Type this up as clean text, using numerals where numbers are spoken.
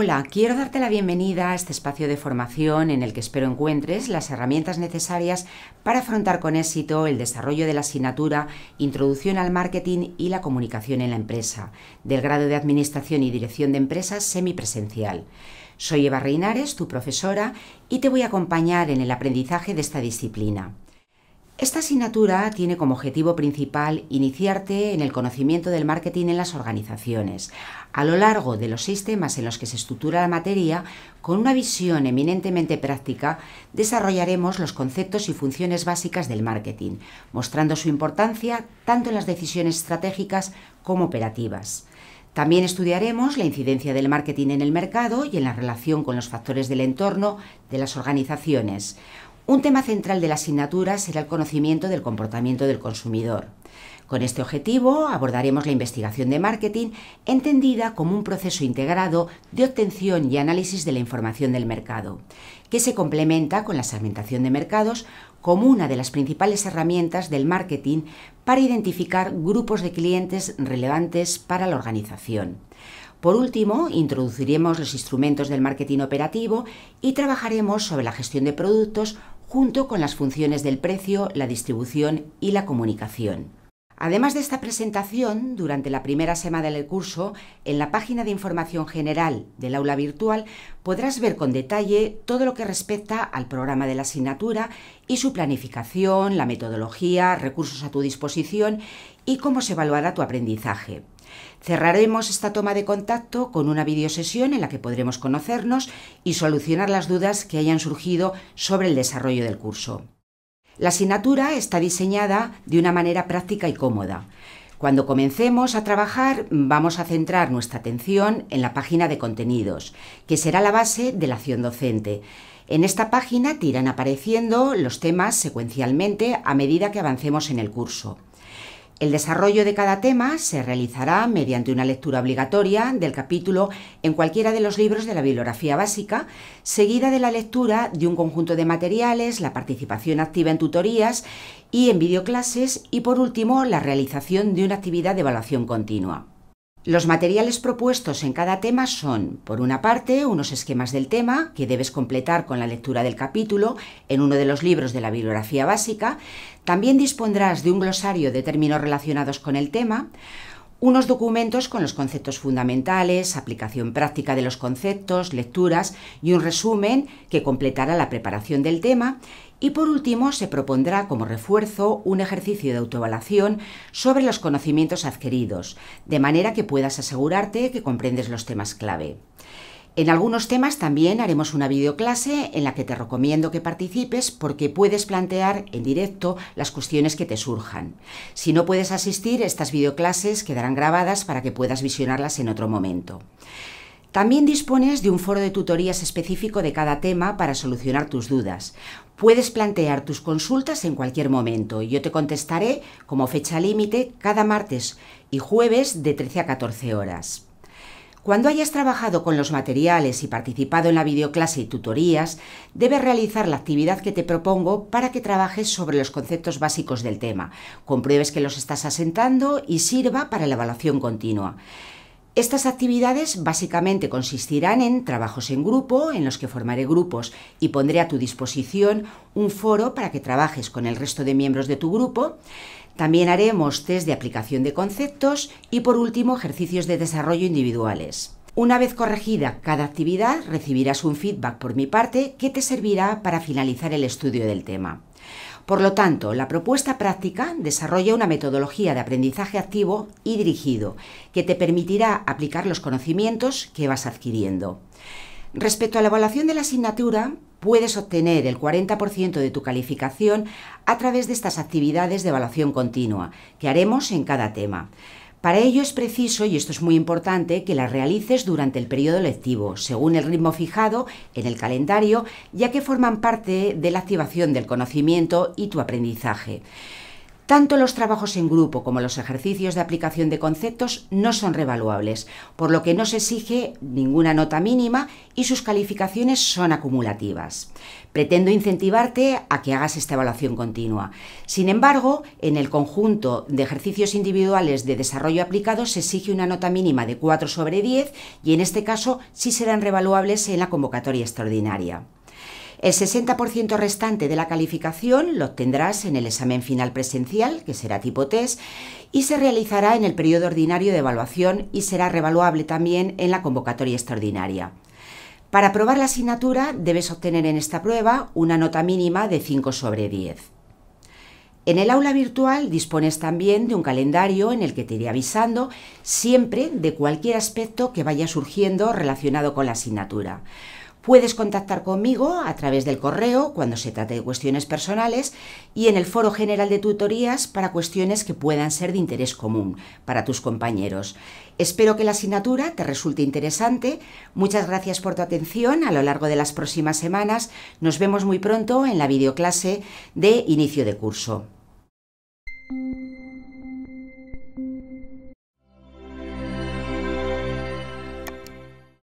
Hola, quiero darte la bienvenida a este espacio de formación en el que espero encuentres las herramientas necesarias para afrontar con éxito el desarrollo de la asignatura Introducción al Marketing y la Comunicación en la Empresa, del grado de Administración y Dirección de Empresas semipresencial. Soy Eva Reinares, tu profesora, y te voy a acompañar en el aprendizaje de esta disciplina. Esta asignatura tiene como objetivo principal iniciarte en el conocimiento del marketing en las organizaciones, a lo largo de los 6 temas en los que se estructura la materia, con una visión eminentemente práctica, desarrollaremos los conceptos y funciones básicas del marketing, mostrando su importancia tanto en las decisiones estratégicas como operativas. También estudiaremos la incidencia del marketing en el mercado y en la relación con los factores del entorno de las organizaciones. Un tema central de la asignatura será el conocimiento del comportamiento del consumidor. Con este objetivo abordaremos la investigación de marketing, entendida como un proceso integrado de obtención y análisis de la información del mercado, que se complementa con la segmentación de mercados como una de las principales herramientas del marketing para identificar grupos de clientes relevantes para la organización. Por último, introduciremos los instrumentos del marketing operativo y trabajaremos sobre la gestión de productos junto con las funciones del precio, la distribución y la comunicación. Además de esta presentación, durante la primera semana del curso, en la página de información general del aula virtual podrás ver con detalle todo lo que respecta al programa de la asignatura y su planificación, la metodología, recursos a tu disposición y cómo se evaluará tu aprendizaje. Cerraremos esta toma de contacto con una videosesión en la que podremos conocernos y solucionar las dudas que hayan surgido sobre el desarrollo del curso. La asignatura está diseñada de una manera práctica y cómoda. Cuando comencemos a trabajar, vamos a centrar nuestra atención en la página de contenidos, que será la base de la acción docente. En esta página te irán apareciendo los temas secuencialmente a medida que avancemos en el curso. El desarrollo de cada tema se realizará mediante una lectura obligatoria del capítulo en cualquiera de los libros de la bibliografía básica, seguida de la lectura de un conjunto de materiales, la participación activa en tutorías y en videoclases y, por último, la realización de una actividad de evaluación continua. Los materiales propuestos en cada tema son, por una parte, unos esquemas del tema que debes completar con la lectura del capítulo en uno de los libros de la bibliografía básica. También dispondrás de un glosario de términos relacionados con el tema, unos documentos con los conceptos fundamentales, aplicación práctica de los conceptos, lecturas y un resumen que completará la preparación del tema. Y por último, se propondrá como refuerzo un ejercicio de autoevaluación sobre los conocimientos adquiridos, de manera que puedas asegurarte que comprendes los temas clave. En algunos temas también haremos una videoclase en la que te recomiendo que participes porque puedes plantear en directo las cuestiones que te surjan. Si no puedes asistir, estas videoclases quedarán grabadas para que puedas visionarlas en otro momento. También dispones de un foro de tutorías específico de cada tema para solucionar tus dudas. Puedes plantear tus consultas en cualquier momento y yo te contestaré como fecha límite cada martes y jueves de 13 a 14 horas. Cuando hayas trabajado con los materiales y participado en la videoclase y tutorías, debes realizar la actividad que te propongo para que trabajes sobre los conceptos básicos del tema, compruebes que los estás asentando y sirva para la evaluación continua. Estas actividades básicamente consistirán en trabajos en grupo, en los que formaré grupos y pondré a tu disposición un foro para que trabajes con el resto de miembros de tu grupo. También haremos test de aplicación de conceptos y, por último, ejercicios de desarrollo individuales. Una vez corregida cada actividad, recibirás un feedback por mi parte que te servirá para finalizar el estudio del tema. Por lo tanto, la propuesta práctica desarrolla una metodología de aprendizaje activo y dirigido que te permitirá aplicar los conocimientos que vas adquiriendo. Respecto a la evaluación de la asignatura, puedes obtener el 40% de tu calificación a través de estas actividades de evaluación continua que haremos en cada tema. Para ello es preciso, y esto es muy importante, que las realices durante el periodo lectivo, según el ritmo fijado en el calendario, ya que forman parte de la activación del conocimiento y tu aprendizaje. Tanto los trabajos en grupo como los ejercicios de aplicación de conceptos no son revaluables, por lo que no se exige ninguna nota mínima y sus calificaciones son acumulativas. Pretendo incentivarte a que hagas esta evaluación continua. Sin embargo, en el conjunto de ejercicios individuales de desarrollo aplicado se exige una nota mínima de 4/10 y en este caso sí serán revaluables en la convocatoria extraordinaria. El 60% restante de la calificación lo obtendrás en el examen final presencial, que será tipo test, y se realizará en el periodo ordinario de evaluación y será revaluable también en la convocatoria extraordinaria. Para aprobar la asignatura debes obtener en esta prueba una nota mínima de 5/10. En el aula virtual dispones también de un calendario en el que te iré avisando siempre de cualquier aspecto que vaya surgiendo relacionado con la asignatura. Puedes contactar conmigo a través del correo cuando se trate de cuestiones personales y en el foro general de tutorías para cuestiones que puedan ser de interés común para tus compañeros. Espero que la asignatura te resulte interesante. Muchas gracias por tu atención a lo largo de las próximas semanas. Nos vemos muy pronto en la videoclase de inicio de curso.